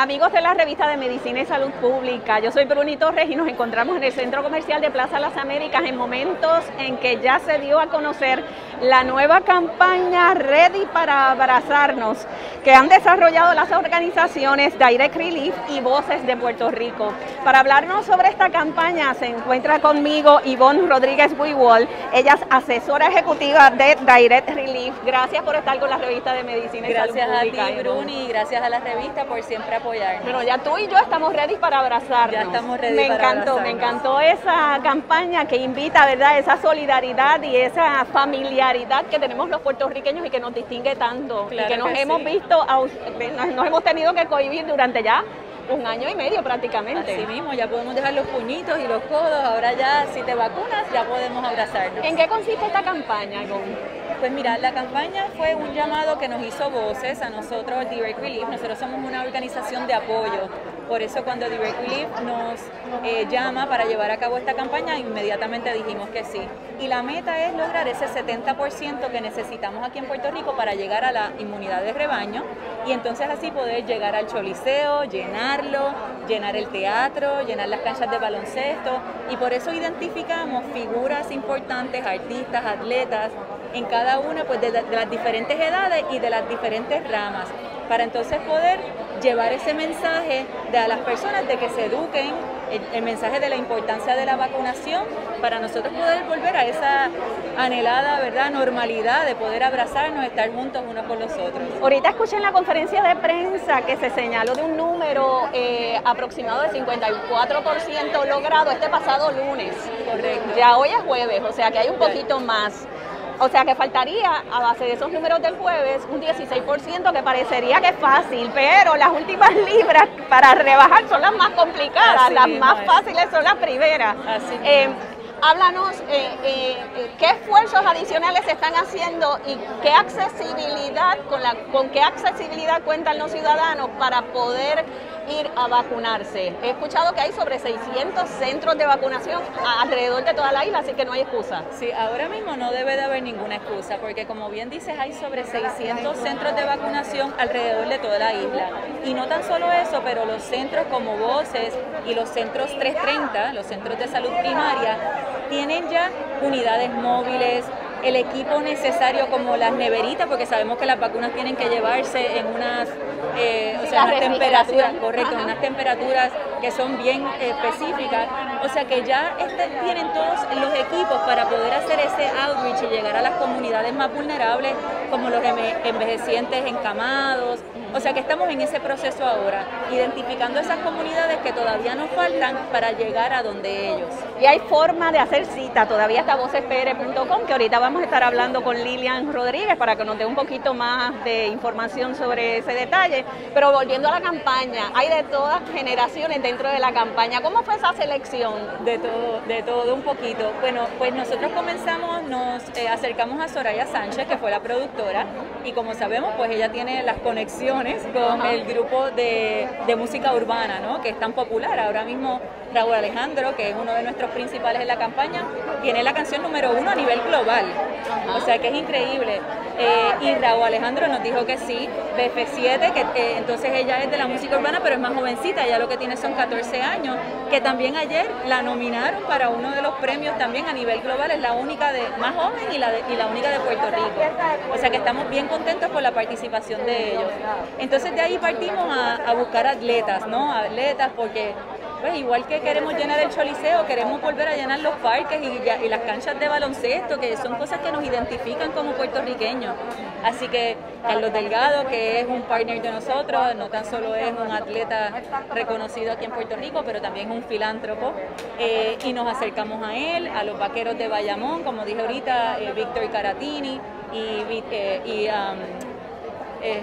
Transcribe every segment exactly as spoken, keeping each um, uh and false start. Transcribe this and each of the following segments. Amigos de la revista de Medicina y Salud Pública, yo soy Bruni Torres y nos encontramos en el Centro Comercial de Plaza Las Américas en momentos en que ya se dio a conocer la nueva campaña Ready para Abrazarnos que han desarrollado las organizaciones Direct Relief y Voces de Puerto Rico. Para hablarnos sobre esta campaña se encuentra conmigo Ivonne Rodríguez Buigual, ella es asesora ejecutiva de Direct Relief. Gracias por estar con la revista de Medicina y Salud Pública. Gracias a ti, Bruni, y gracias a la revista por siempre apoyarnos. Bueno, ya tú y yo estamos ready para abrazarnos. Ya estamos ready me para encantó, abrazarnos. Me encantó esa campaña que invita, ¿verdad?, esa solidaridad y esa familiaridad que tenemos los puertorriqueños y que nos distingue tanto. Claro y que nos que hemos sí. visto, nos hemos tenido que cohibir durante ya un año y medio prácticamente. Así mismo, ya podemos dejar los puñitos y los codos, ahora ya si te vacunas ya podemos abrazarnos. ¿En qué consiste esta campaña, Ivonne? Pues mira, la campaña fue un llamado que nos hizo Voces a nosotros, Direct Relief. Nosotros somos una organización de apoyo, por eso cuando Direct Relief nos eh, llama para llevar a cabo esta campaña, inmediatamente dijimos que sí. Y la meta es lograr ese setenta por ciento que necesitamos aquí en Puerto Rico para llegar a la inmunidad de rebaño y entonces así poder llegar al Choliseo, llenarlo, llenar el teatro, llenar las canchas de baloncesto, y por eso identificamos figuras importantes, artistas, atletas, en cada una pues, de, la, de las diferentes edades y de las diferentes ramas, para entonces poder llevar ese mensaje de a las personas de que se eduquen, el, el mensaje de la importancia de la vacunación, para nosotros poder volver a esa anhelada, ¿verdad?, normalidad de poder abrazarnos, estar juntos unos con los otros. Ahorita escuché en la conferencia de prensa que se señaló de un número eh, aproximado de cincuenta y cuatro por ciento logrado este pasado lunes. Correcto. Ya hoy es jueves, o sea que hay un poquito más. O sea que faltaría, a base de esos números del jueves, un dieciséis por ciento que parecería que es fácil, pero las últimas libras para rebajar son las más complicadas, así las más es. fáciles son las primeras. Así eh, háblanos, eh, eh, ¿qué esfuerzos adicionales se están haciendo y qué accesibilidad, con, la, con qué accesibilidad cuentan los ciudadanos para poder ir a vacunarse? He escuchado que hay sobre seiscientos centros de vacunación alrededor de toda la isla, así que no hay excusa. Sí, ahora mismo no debe de haber ninguna excusa, porque como bien dices, hay sobre seiscientos centros de vacunación alrededor de toda la isla. Y no tan solo eso, pero los centros como Voces y los centros tres treinta, los centros de salud primaria, tienen ya unidades móviles, el equipo necesario como las neveritas, porque sabemos que las vacunas tienen que llevarse en unas, eh, o sea, unas temperaturas, correcto, Ajá. unas temperaturas que son bien específicas, o sea que ya este, tienen todos los equipos para poder hacer ese outreach y llegar a las comunidades más vulnerables, como los envejecientes encamados, o sea que estamos en ese proceso ahora, identificando esas comunidades que todavía nos faltan para llegar a donde ellos. Y hay forma de hacer cita, todavía está vocespr punto com, que ahorita vamos a estar hablando con Lilian Rodríguez para que nos dé un poquito más de información sobre ese detalle, pero volviendo a la campaña, hay de todas generaciones dentro de la campaña, ¿cómo fue esa selección? De todo, de todo un poquito. Bueno, pues nosotros comenzamos, nos eh, acercamos a Soraya Sánchez, que fue la productora, y como sabemos, pues ella tiene las conexiones con Ajá. el grupo de, de música urbana, ¿no?, que es tan popular. Ahora mismo Raúl Alejandro, que es uno de nuestros principales en la campaña, tiene la canción número uno a nivel global. Ajá. O sea que es increíble. Eh, y Raúl Alejandro nos dijo que sí, B F siete, que eh, entonces ella es de la música urbana, pero es más jovencita, ella lo que tiene son catorce años, que también ayer la nominaron para uno de los premios también a nivel global, es la única de más joven y la, de, y la única de Puerto Rico. O sea que estamos bien contentos por la participación de ellos. Entonces de ahí partimos a, a buscar atletas, ¿no? Atletas porque... Pues igual que queremos llenar el Choliseo, queremos volver a llenar los parques y, ya, y las canchas de baloncesto, que son cosas que nos identifican como puertorriqueños. Así que Carlos Delgado, que es un partner de nosotros, no tan solo es un atleta reconocido aquí en Puerto Rico, pero también es un filántropo, eh, y nos acercamos a él, a los vaqueros de Bayamón, como dije ahorita, eh, Víctor Caratini y... Eh, y um, Eh,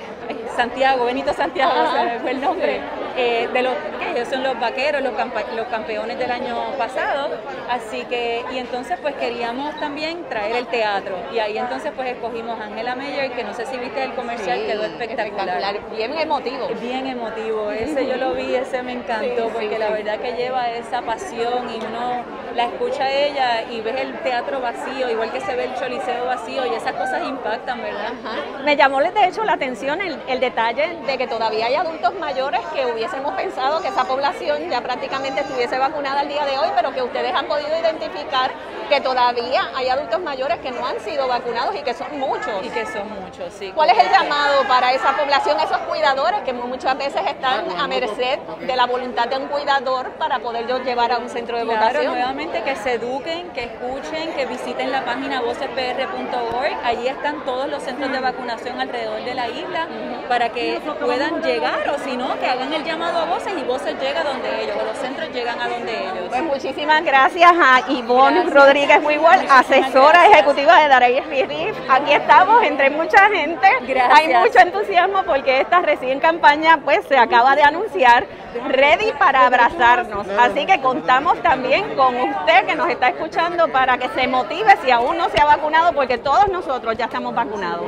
Santiago, Benito Santiago, o sea, fue el nombre, eh, de los que ellos son los vaqueros, los, campa los campeones del año pasado, así que, y entonces pues queríamos también traer el teatro, y ahí entonces pues escogimos a Angela Meyer, que no sé si viste el comercial, sí, quedó espectacular. espectacular, bien emotivo. Bien emotivo, ese yo lo vi, ese me encantó, sí, porque sí, la sí. verdad que lleva esa pasión y uno la escucha a ella y ves el teatro vacío, igual que se ve el Choliseo vacío, y esas cosas impactan, ¿verdad? Ajá. Me llamó de hecho la atención atención el, el detalle de que todavía hay adultos mayores que hubiésemos pensado que esa población ya prácticamente estuviese vacunada al día de hoy, pero que ustedes han podido identificar que todavía hay adultos mayores que no han sido vacunados y que son muchos. Y que son muchos, sí. ¿Cuál es el llamado para esa población, esos cuidadores que muchas veces están a merced de la voluntad de un cuidador para poderlos llevar a un centro de votación? Claro, nuevamente que se eduquen, que escuchen, que visiten la página vocespr punto org. Allí están todos los centros de vacunación alrededor de la isla para que puedan llegar, o si no, que hagan el llamado a Voces y Voces llega donde ellos, o los centros llegan a donde ellos. Pues muchísimas gracias a Ivonne Rodríguez Buigual, asesora gracias. ejecutiva de Direct Relief. Aquí estamos entre mucha gente. Gracias. Hay mucho entusiasmo porque esta recién campaña pues se acaba de anunciar, ready para abrazarnos. Así que contamos también con usted que nos está escuchando para que se motive si aún no se ha vacunado, porque todos nosotros ya estamos vacunados.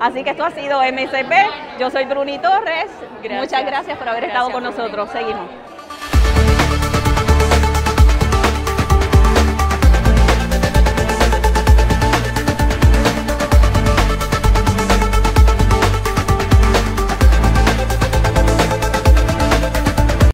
Así que esto ha sido M S P. Yo soy Bruni Torres. Gracias. Muchas gracias por haber gracias estado con nosotros. Seguimos.